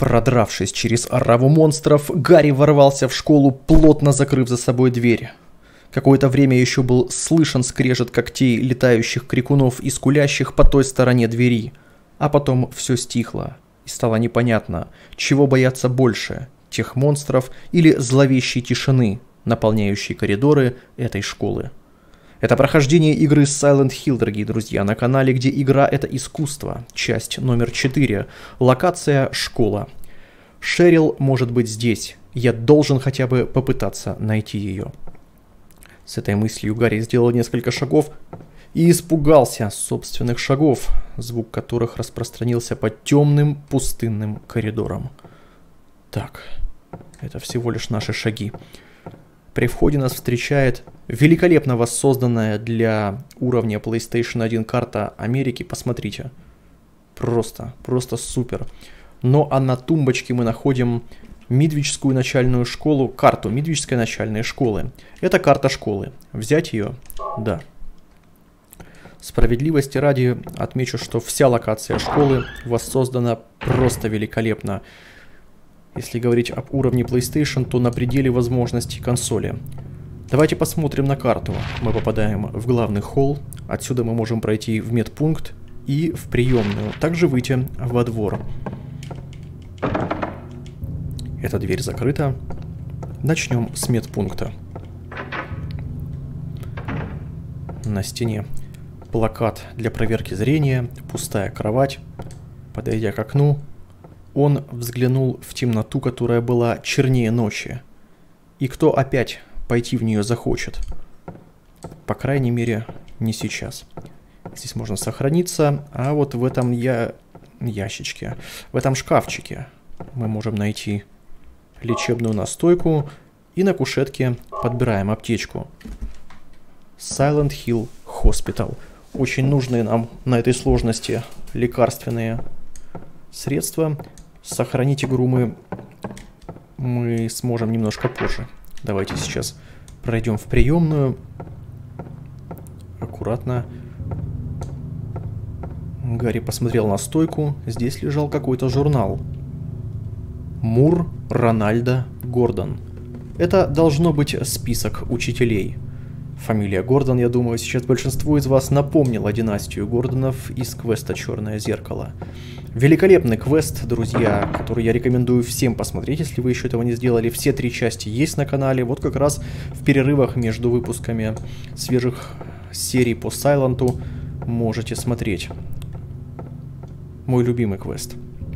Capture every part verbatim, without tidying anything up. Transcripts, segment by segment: Продравшись через ораву монстров, Гарри ворвался в школу, плотно закрыв за собой дверь. Какое-то время еще был слышен скрежет когтей летающих крикунов и скулящих по той стороне двери. А потом все стихло, и стало непонятно, чего бояться больше – тех монстров или зловещей тишины, наполняющей коридоры этой школы. Это прохождение игры Silent Hill, дорогие друзья, на канале, где игра – это искусство, часть номер четыре, локация – школа. Шерил может быть здесь, я должен хотя бы попытаться найти ее. С этой мыслью Гарри сделал несколько шагов и испугался собственных шагов, звук которых распространился по темным пустынным коридорам. Так, это всего лишь наши шаги. При входе нас встречает великолепно воссозданная для уровня PlayStation один карта Америки. Посмотрите. Просто, просто супер. Ну а на тумбочке мы находим Мидвичскую начальную школу. Карту Мидвичской начальной школы. Это карта школы. Взять ее? Да. Справедливости ради отмечу, что вся локация школы воссоздана просто великолепно. Если говорить об уровне PlayStation, то на пределе возможностей консоли. Давайте посмотрим на карту. Мы попадаем в главный холл. Отсюда мы можем пройти в медпункт и в приемную. Также выйти во двор. Эта дверь закрыта. Начнем с медпункта. На стене плакат для проверки зрения. Пустая кровать. Подойдя к окну, он взглянул в темноту, которая была чернее ночи. И кто опять пойти в нее захочет? По крайней мере, не сейчас. Здесь можно сохраниться, а вот в этом я... ящичке, в этом шкафчике мы можем найти лечебную настойку и на кушетке подбираем аптечку. Silent Hill Hospital. Очень нужные нам на этой сложности лекарственные средства. Сохранить игру мы, мы сможем немножко позже. Давайте сейчас пройдем в приемную. Аккуратно. Гарри посмотрел на стойку. Здесь лежал какой-то журнал. Мур Рональда Гордон. Это должно быть список учителей. Фамилия Гордон, я думаю, сейчас большинство из вас напомнила династию Гордонов из квеста «Черное зеркало». Великолепный квест, друзья, который я рекомендую всем посмотреть, если вы еще этого не сделали. Все три части есть на канале, вот как раз в перерывах между выпусками свежих серий по Сайленту можете смотреть. Мой любимый квест.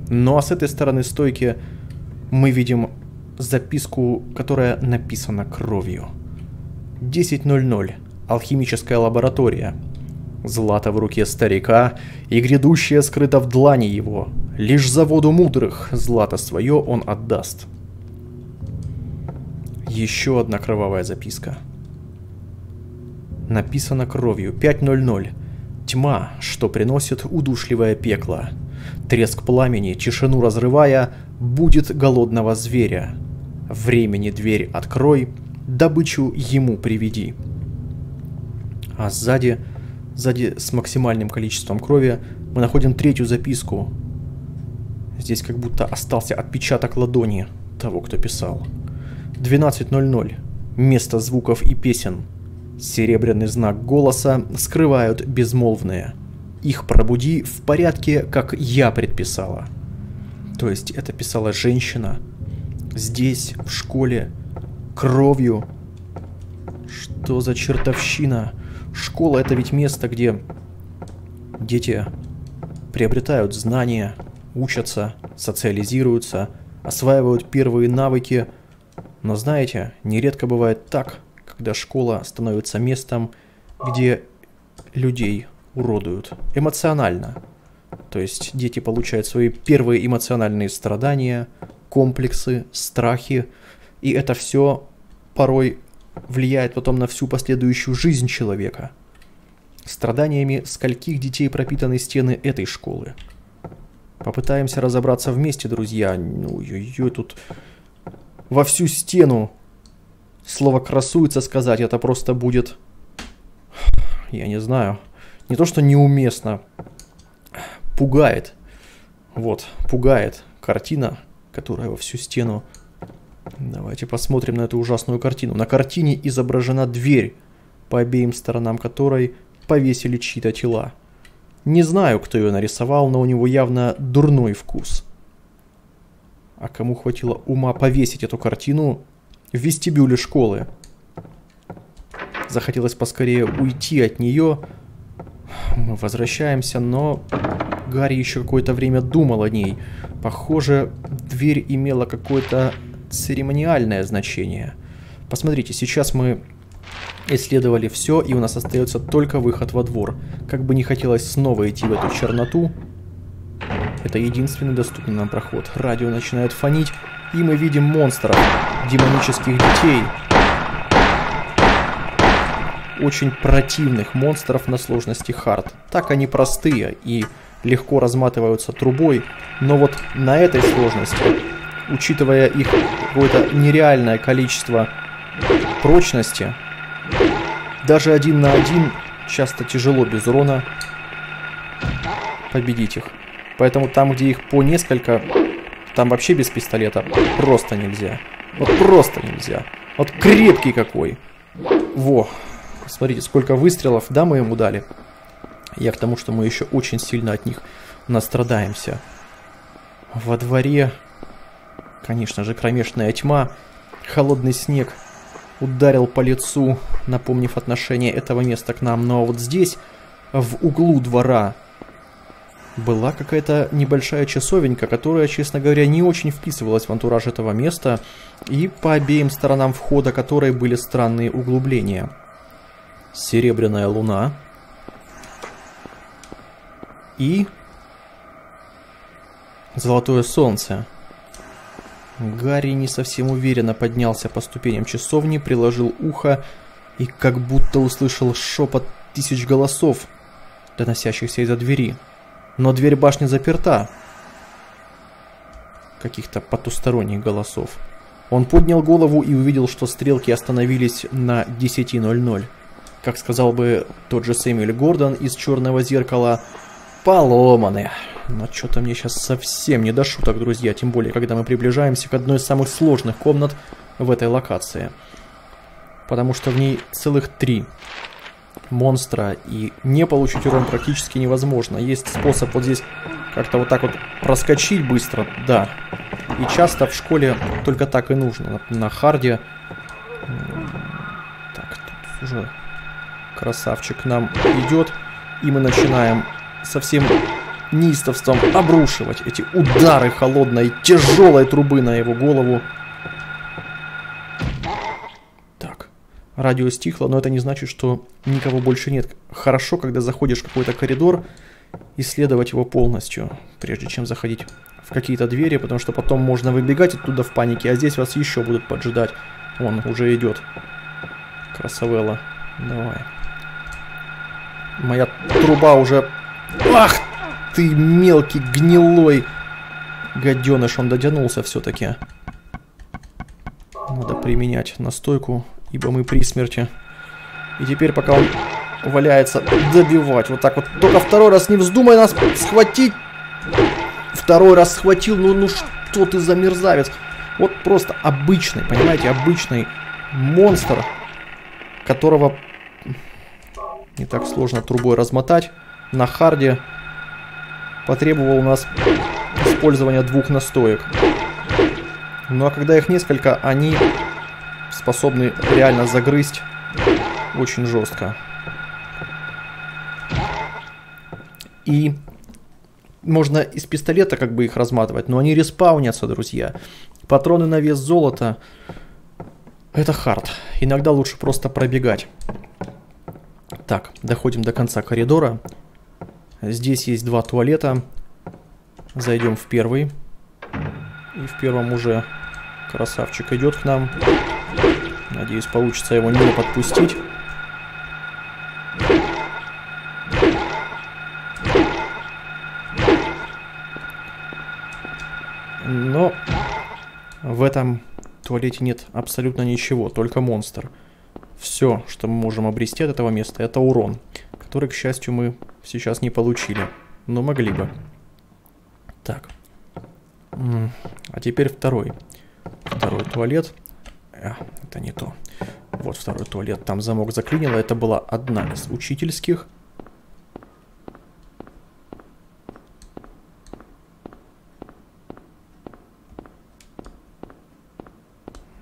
Ну а с этой стороны стойки мы видим записку, которая написана кровью. десять ноль ноль. Алхимическая лаборатория. Злато в руке старика, и грядущее скрыто в длани его. Лишь заводу мудрых злато свое он отдаст. Еще одна кровавая записка. Написано кровью. пять ноль ноль. Тьма, что приносит удушливое пекло. Треск пламени, тишину разрывая, будет голодного зверя. Времени дверь открой, добычу ему приведи. А сзади... Сзади с максимальным количеством крови мы находим третью записку. Здесь как будто остался отпечаток ладони того, кто писал. двенадцать ноль ноль. Место звуков и песен. Серебряный знак голоса скрывают безмолвные. Их пробуди в порядке, как я предписала. То есть это писала женщина. Здесь, в школе, кровью. Что за чертовщина? Школа — это ведь место, где дети приобретают знания, учатся, социализируются, осваивают первые навыки. Но знаете, нередко бывает так, когда школа становится местом, где людей уродуют эмоционально. То есть дети получают свои первые эмоциональные страдания, комплексы, страхи, и это все порой влияет потом на всю последующую жизнь человека. Страданиями скольких детей пропитаны стены этой школы? Попытаемся разобраться вместе, друзья. Ой-ой-ой, тут во всю стену слово «красуется» сказать, это просто будет... Я не знаю. Не то что неуместно. Пугает. Вот, пугает картина, которая во всю стену. Давайте посмотрим на эту ужасную картину. На картине изображена дверь, по обеим сторонам которой повесили чьи-то тела. Не знаю, кто ее нарисовал, но у него явно дурной вкус. А кому хватило ума повесить эту картину в вестибюле школы? Захотелось поскорее уйти от нее. Мы возвращаемся, но Гарри еще какое-то время думал о ней. Похоже, дверь имела какое-то церемониальное значение. Посмотрите, сейчас мы исследовали все, и у нас остается только выход во двор. Как бы не хотелось снова идти в эту черноту, это единственный доступный нам проход. Радио начинает фонить, и мы видим монстров, демонических детей. Очень противных монстров на сложности хард. Так они простые и легко разматываются трубой, но вот на этой сложности, учитывая их какое-то нереальное количество прочности, даже один на один часто тяжело без урона победить их. Поэтому там, где их по несколько, там вообще без пистолета просто нельзя. Вот просто нельзя. Вот крепкий какой. Во. Смотрите, сколько выстрелов, да, мы ему дали. Я к тому, что мы еще очень сильно от них настрадаемся. Во дворе, конечно же, кромешная тьма. Холодный снег ударил по лицу, напомнив отношение этого места к нам. Но вот здесь, в углу двора, была какая-то небольшая часовенька, которая, честно говоря, не очень вписывалась в антураж этого места. И по обеим сторонам входа которой были странные углубления. Серебряная луна. И золотое солнце. Гарри не совсем уверенно поднялся по ступеням часовни, приложил ухо и как будто услышал шепот тысяч голосов, доносящихся из-за двери. Но дверь башни заперта. Каких-то потусторонних голосов. Он поднял голову и увидел, что стрелки остановились на десять ноль ноль. Как сказал бы тот же Сэмюэль Гордон из «Черного зеркала», поломаны. Но что-то мне сейчас совсем не до шуток, друзья, тем более, когда мы приближаемся к одной из самых сложных комнат в этой локации. Потому что в ней целых три монстра, и не получить урон практически невозможно. Есть способ вот здесь как-то вот так вот проскочить быстро, да. И часто в школе только так и нужно, на харде. Так, тут уже... Красавчик к нам идет, и мы начинаем со всем неистовством обрушивать эти удары холодной, тяжелой трубы на его голову. Так, радио стихло, но это не значит, что никого больше нет. Хорошо, когда заходишь в какой-то коридор, исследовать его полностью, прежде чем заходить в какие-то двери, потому что потом можно выбегать оттуда в панике, а здесь вас еще будут поджидать. Он уже идет. Красавелла. Давай. Моя труба уже... Ах ты, мелкий, гнилой гаденыш, он дотянулся все-таки. Надо применять настойку, ибо мы при смерти. И теперь, пока он валяется, добивать. Вот так вот. Только второй раз не вздумай нас схватить. Второй раз схватил. Ну, ну что ты за мерзавец? Вот просто обычный, понимаете, обычный монстр, которого не так сложно трубой размотать. На харде потребовал у нас использования двух настоек. Ну а когда их несколько, они способны реально загрызть очень жестко. И можно из пистолета как бы их разматывать, но они респаунятся, друзья. Патроны на вес золота. Это хард. Иногда лучше просто пробегать. Так, доходим до конца коридора. Здесь есть два туалета. Зайдем в первый. И в первом уже красавчик идет к нам. Надеюсь, получится его не подпустить. Но в этом... В туалете нет абсолютно ничего, только монстр. Все, что мы можем обрести от этого места, это урон, который, к счастью, мы сейчас не получили, но могли бы. Так, А теперь второй. Второй туалет. А, это не то. Вот второй туалет. Там замок заклинило. Это была одна из учительских.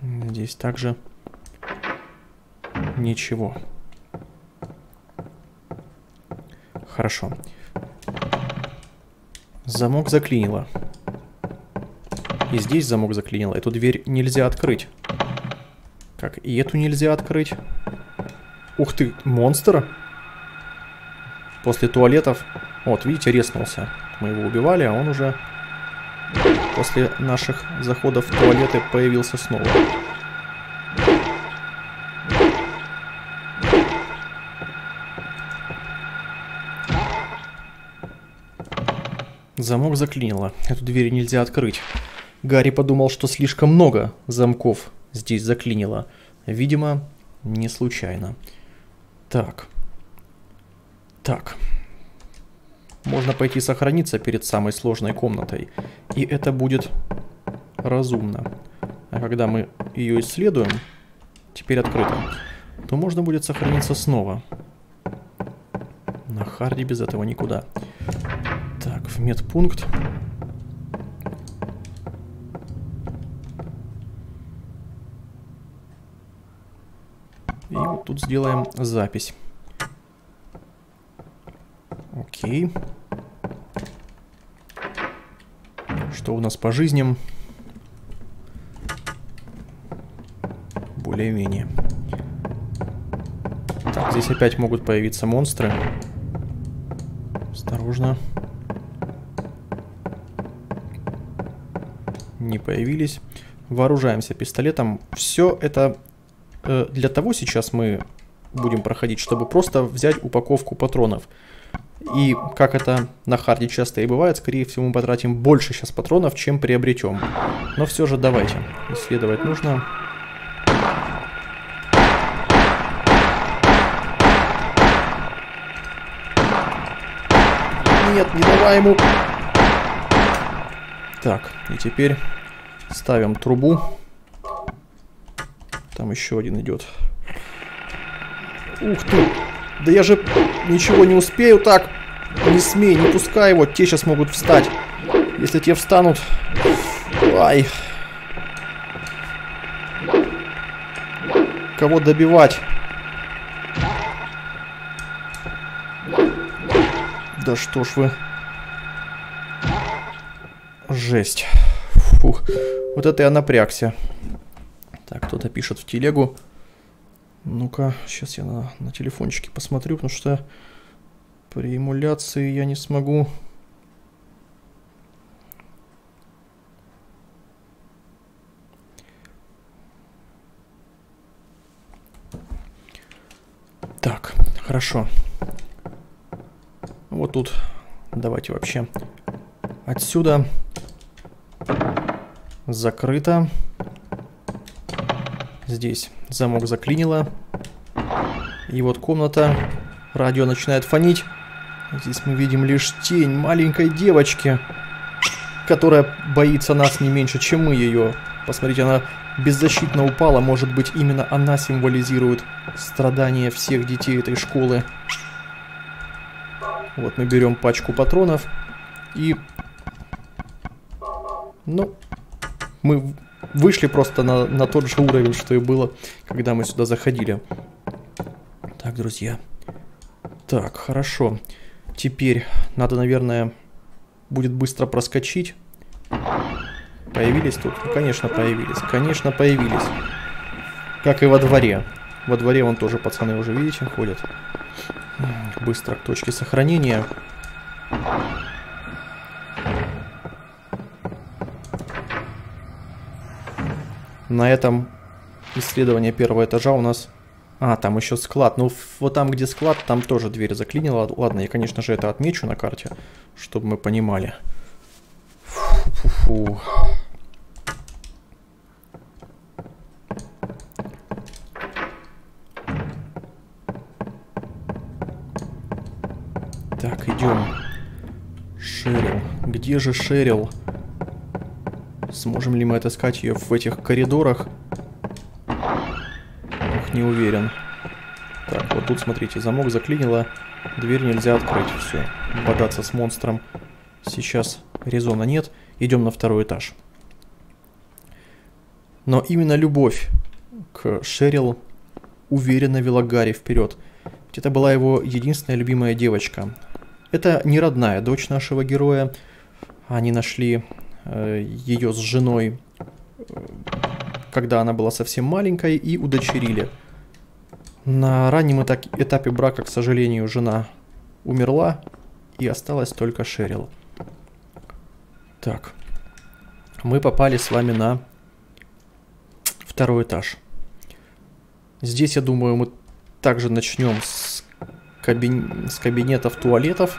Здесь также ничего. Хорошо. Замок заклинило. И здесь замок заклинило. Эту дверь нельзя открыть. Как и эту нельзя открыть. Ух ты, монстр. После туалетов. Вот, видите, резнулся. Мы его убивали, а он уже после наших заходов в туалеты появился снова. Замок заклинило. Эту дверь нельзя открыть. Гарри подумал, что слишком много замков здесь заклинило. Видимо, не случайно. Так. Так. Можно пойти сохраниться перед самой сложной комнатой. И это будет разумно. А когда мы ее исследуем, теперь открыто, то можно будет сохраниться снова. На харде без этого никуда. Так, в медпункт. И вот тут сделаем запись. Окей. Что у нас по жизням? Более-менее. Так, здесь опять могут появиться монстры. Осторожно. Не появились. Вооружаемся пистолетом. Все это э, для того сейчас мы будем проходить, чтобы просто взять упаковку патронов. И как это на харде часто и бывает, скорее всего мы потратим больше сейчас патронов, чем приобретем. Но все же давайте. Исследовать нужно. Нет, не давай ему. Так, и теперь ставим трубу. Там еще один идет. Ух ты! Да я же ничего не успею так. Не смей, не пускай его. Те сейчас могут встать. Если те встанут... Ай. Кого добивать? Да что ж вы... Жесть. Фух. Вот это я напрягся. Так, кто-то пишет в телегу. Ну-ка, сейчас я на, на телефончике посмотрю, потому что при эмуляции я не смогу. Так, хорошо. Вот тут давайте вообще отсюда. Закрыто. Здесь замок заклинило. И вот комната. Радио начинает фонить. Здесь мы видим лишь тень маленькой девочки, которая боится нас не меньше, чем мы ее. Посмотрите, она беззащитно упала. Может быть, именно она символизирует страдания всех детей этой школы. Вот мы берем пачку патронов. И... Ну... Мы вышли просто на, на тот же уровень, что и было, когда мы сюда заходили. Так, друзья. Так, хорошо. Теперь надо, наверное, будет быстро проскочить. Появились тут? Ну, конечно, появились. Конечно, появились. Как и во дворе. Во дворе вон тоже пацаны уже, видите, ходят. Быстро к точке сохранения. На этом исследование первого этажа у нас... А, там еще склад. Ну, вот там, где склад, там тоже дверь заклинила. Ладно, я, конечно же, это отмечу на карте, чтобы мы понимали. Фу-фу-фу. Так, идем. Шерил. Где же Шерил? Сможем ли мы отыскать ее в этих коридорах? Ох, не уверен. Так, вот тут, смотрите, замок заклинило. Дверь нельзя открыть. Все, бодаться с монстром сейчас резона нет. Идем на второй этаж. Но именно любовь к Шерил уверенно вела Гарри вперед. Ведь это была его единственная любимая девочка. Это не родная дочь нашего героя. Они нашли э, ее с женой, э, когда она была совсем маленькой, и удочерили. На раннем этап этапе брака, к сожалению, жена умерла, и осталась только Шерил. Так, мы попали с вами на второй этаж. Здесь, я думаю, мы также начнем с, кабин... с кабинетов туалетов.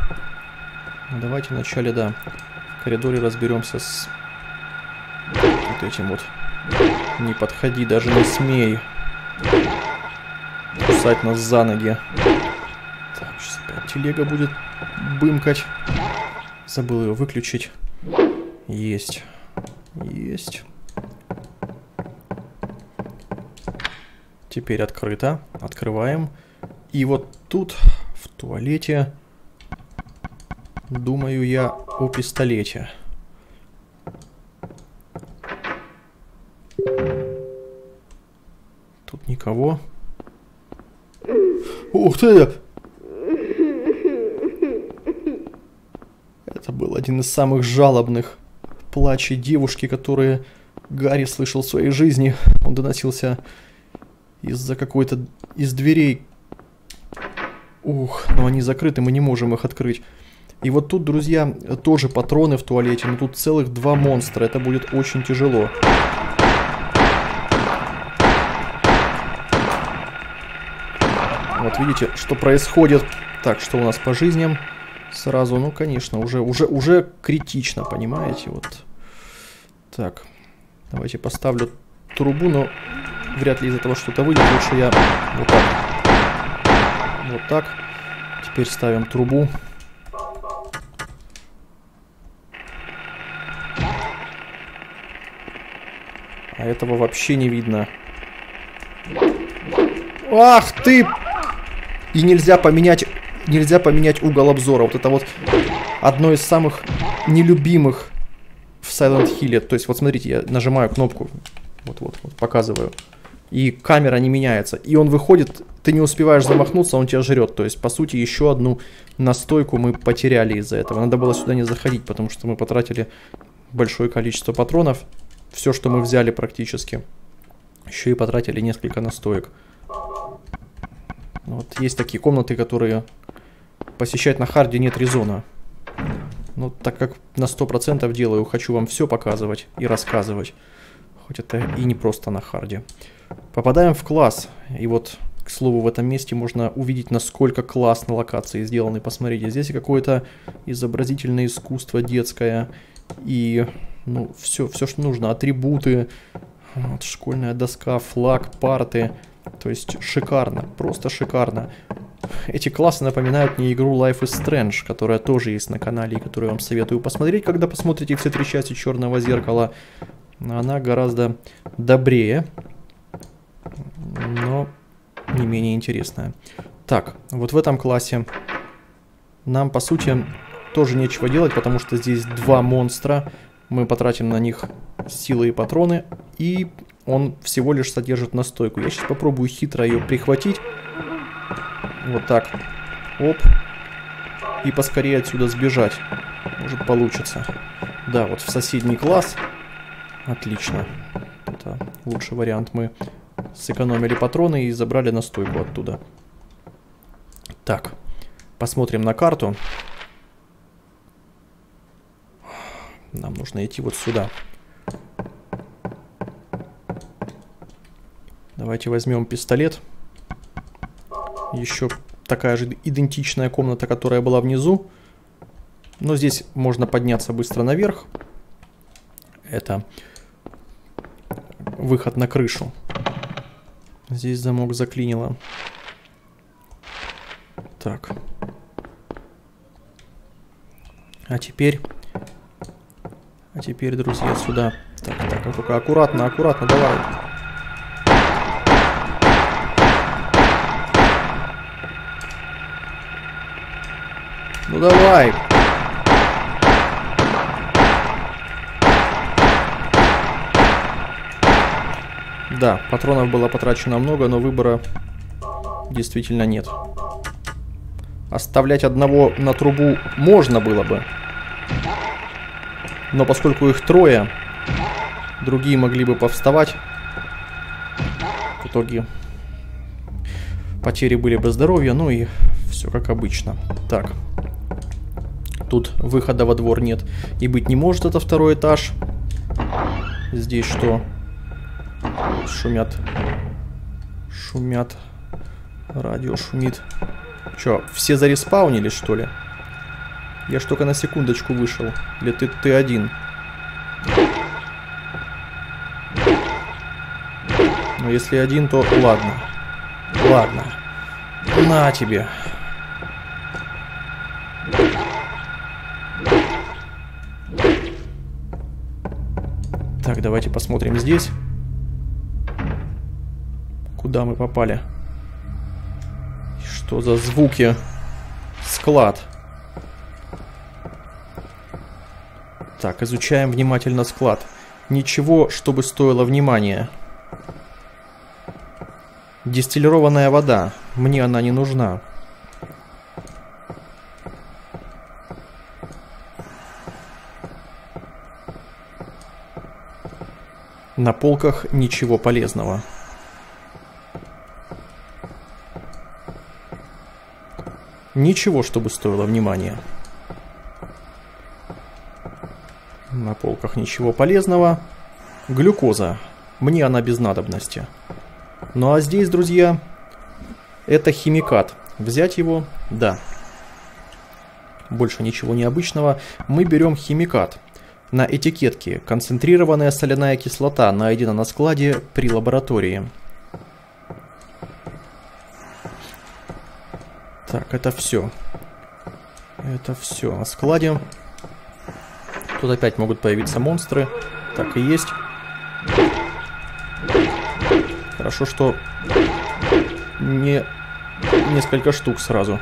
Давайте вначале, да, в коридоре разберемся с вот этим вот. Не подходи, даже не смей кусать нас за ноги. Так, сейчас опять телега будет бымкать. Забыл ее выключить. Есть. Есть. Теперь открыто. Открываем. И вот тут, в туалете, думаю я о пистолете. Тут никого. Ух ты! Это был один из самых жалобных плачей девушки, которые Гарри слышал в своей жизни. Он доносился из-за какой-то... из дверей. Ух, но они закрыты, мы не можем их открыть. И вот тут, друзья, тоже патроны в туалете, но тут целых два монстра. Это будет очень тяжело. Вот видите, что происходит. Так, что у нас по жизням? Сразу, ну, конечно, уже, уже, уже критично, понимаете? Вот. Так, давайте поставлю трубу, но вряд ли из этого что-то выйдет. Лучше я вот так. Вот так. Теперь ставим трубу. А этого вообще не видно. Ах ты! И нельзя поменять, нельзя поменять угол обзора. Вот это вот одно из самых нелюбимых в Silent Hill. То есть вот смотрите, я нажимаю кнопку, вот-вот, вот, показываю, и камера не меняется. И он выходит, ты не успеваешь замахнуться, он тебя жрет. То есть по сути еще одну настойку мы потеряли из-за этого. Надо было сюда не заходить, потому что мы потратили большое количество патронов. Все, что мы взяли практически. Еще и потратили несколько настоек. Вот есть такие комнаты, которые посещать на харде нет резона. Но так как на сто процентов делаю, хочу вам все показывать и рассказывать. Хоть это и не просто на харде. Попадаем в класс. И вот, к слову, в этом месте можно увидеть, насколько классно локации сделаны. Посмотрите, здесь какое-то изобразительное искусство детское. И ну, все, все, что нужно. Атрибуты, вот, школьная доска, флаг, парты. То есть шикарно, просто шикарно. Эти классы напоминают мне игру Life is Strange, которая тоже есть на канале, и которую я вам советую посмотреть, когда посмотрите все три части «Черного зеркала». Она гораздо добрее, но не менее интересная. Так, вот в этом классе нам, по сути, тоже нечего делать, потому что здесь два монстра. Мы потратим на них силы и патроны, и он всего лишь содержит настойку. Я сейчас попробую хитро ее прихватить. Вот так. Оп. И поскорее отсюда сбежать. Может, получится. Да, вот в соседний класс. Отлично. Это лучший вариант. Мы сэкономили патроны и забрали настойку оттуда. Так. Посмотрим на карту. Нам нужно идти вот сюда. Давайте возьмем пистолет. Еще такая же идентичная комната, которая была внизу. Но здесь можно подняться быстро наверх. Это выход на крышу. Здесь замок заклинило. Так. А теперь А теперь, друзья, сюда. Так, так, ну только аккуратно, аккуратно, давай. Ну давай. Да, патронов было потрачено много, но выбора действительно нет. Оставлять одного на трубу можно было бы. Но поскольку их трое, другие могли бы повставать. В итоге потери были бы здоровья, ну и все как обычно. Так, тут выхода во двор нет и быть не может, это второй этаж. Здесь что? Шумят. Шумят. Радио шумит. Че, все зареспаунились, что ли? Я ж только на секундочку вышел. Или ты, ты один? Но если один, то ладно. Ладно. На тебе. Так, давайте посмотрим здесь. Куда мы попали? Что за звуки? Склад. Так, изучаем внимательно склад. Ничего, чтобы стоило внимания. Дистиллированная вода. Мне она не нужна. На полках ничего полезного. Ничего, чтобы стоило внимания. На полках ничего полезного. Глюкоза. Мне она без надобности. Ну а здесь, друзья, это химикат. Взять его? Да. Больше ничего необычного. Мы берем химикат. На этикетке. Концентрированная соляная кислота найдена на складе при лаборатории. Так, это все. Это все на складе. Тут опять могут появиться монстры. Так и есть. Хорошо, что не несколько штук сразу.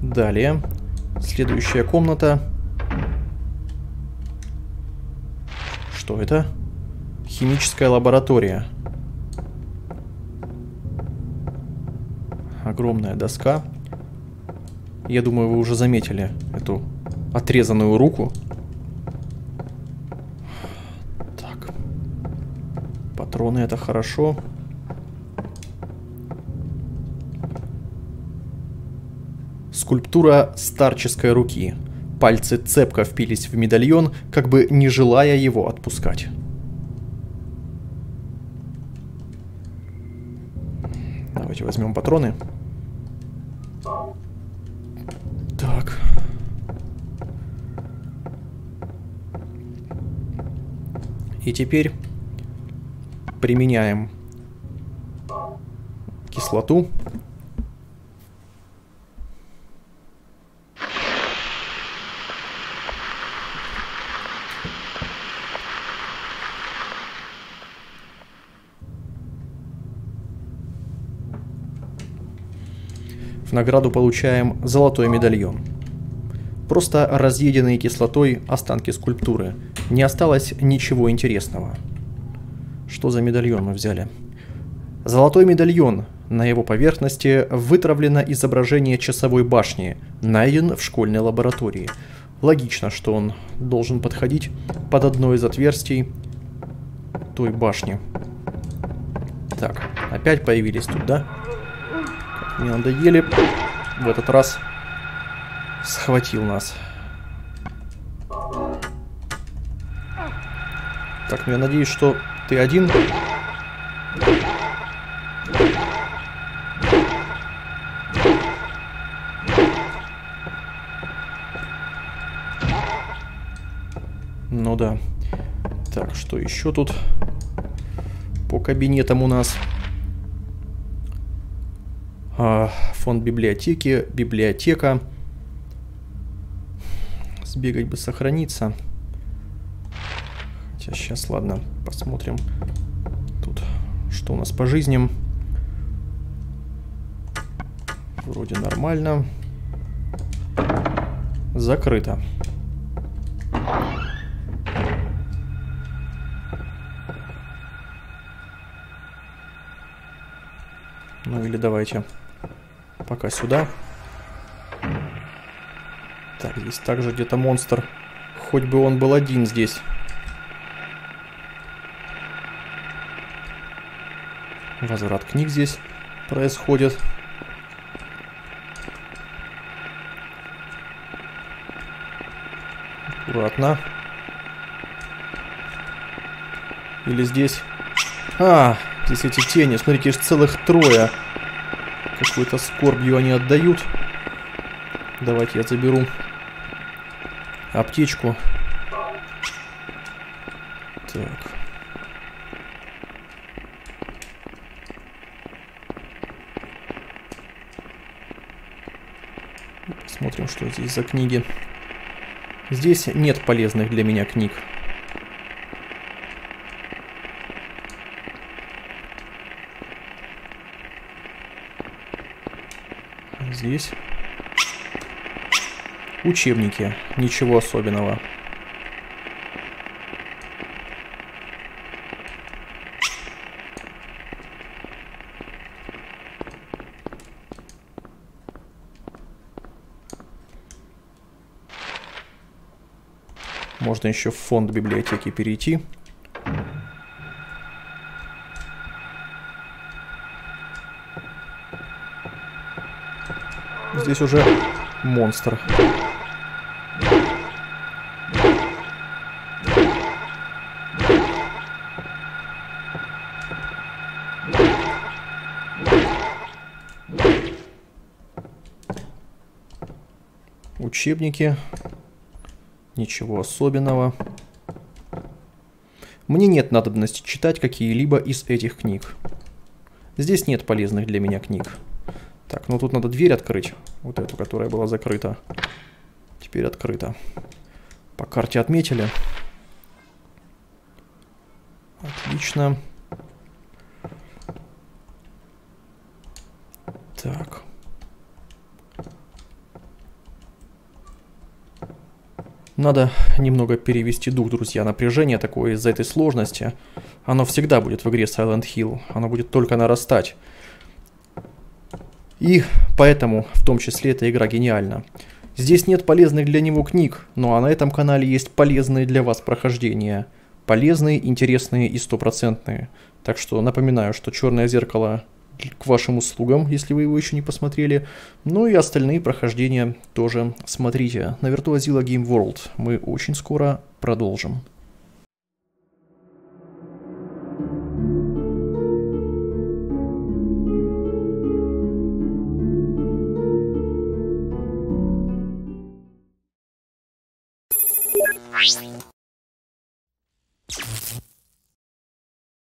Далее. Следующая комната. Что это? Химическая лаборатория. Огромная доска. Я думаю, вы уже заметили эту отрезанную руку. Так. Патроны — это хорошо. Скульптура старческой руки. Пальцы цепко впились в медальон, как бы не желая его отпускать. Давайте возьмем патроны. Так. И теперь применяем кислоту. В награду получаем золотой медальон. Просто разъеденные кислотой останки скульптуры. Не осталось ничего интересного. Что за медальон мы взяли? Золотой медальон. На его поверхности вытравлено изображение часовой башни. Найден в школьной лаборатории. Логично, что он должен подходить под одно из отверстий той башни. Так, опять появились тут, да? Мне надоели. В этот раз схватил нас. Так, ну я надеюсь, что ты один. Ну да. Так, что еще тут по кабинетам у нас? Фонд библиотеки, библиотека. Сбегать бы сохраниться. Хотя сейчас, ладно, посмотрим тут, что у нас по жизням. Вроде нормально. Закрыто. Ну или давайте пока сюда. Так, здесь также где-то монстр. Хоть бы он был один здесь. Возврат книг здесь происходит. Аккуратно. Или здесь... А, здесь эти тени. Смотрите, их целых трое. Какую-то скорбью они отдают. Давайте я заберу аптечку. Так. Посмотрим, что здесь за книги. Здесь нет полезных для меня книг. Здесь учебники, ничего особенного. Можно еще в фонд библиотеки перейти. Здесь уже монстр. Учебники. Ничего особенного. Мне нет надобности читать какие-либо из этих книг. Здесь нет полезных для меня книг. Так, ну тут надо дверь открыть. Вот эту, которая была закрыта. Теперь открыта. По карте отметили. Отлично. Так. Надо немного перевести дух, друзья. Напряжение такое из-за этой сложности. Оно всегда будет в игре Silent Hill. Оно будет только нарастать. И поэтому, в том числе, эта игра гениальна. Здесь нет полезных для него книг, но на этом канале есть полезные для вас прохождения. Полезные, интересные и стопроцентные. Так что напоминаю, что «Черное зеркало» к вашим услугам, если вы его еще не посмотрели. Ну и остальные прохождения тоже смотрите. На Virtuozila Game World мы очень скоро продолжим.